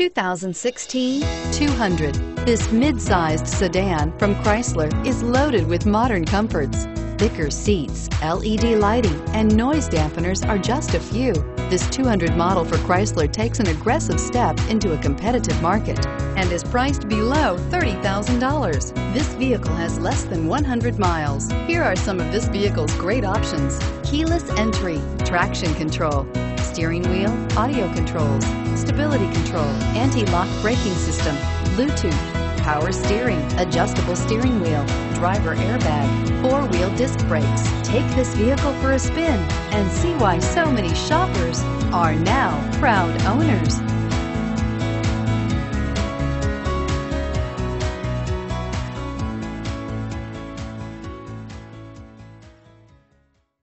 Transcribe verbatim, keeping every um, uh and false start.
two thousand sixteen two hundred. This mid-sized sedan from Chrysler is loaded with modern comforts. Thicker seats, L E D lighting, and noise dampeners are just a few. This two hundred model for Chrysler takes an aggressive step into a competitive market and is priced below thirty thousand dollars. This vehicle has less than one hundred miles. Here are some of this vehicle's great options: keyless entry, traction control, steering wheel audio controls, stability control, anti-lock braking system, Bluetooth, power steering, adjustable steering wheel, driver airbag, four-wheel disc brakes. Take this vehicle for a spin and see why so many shoppers are now proud owners.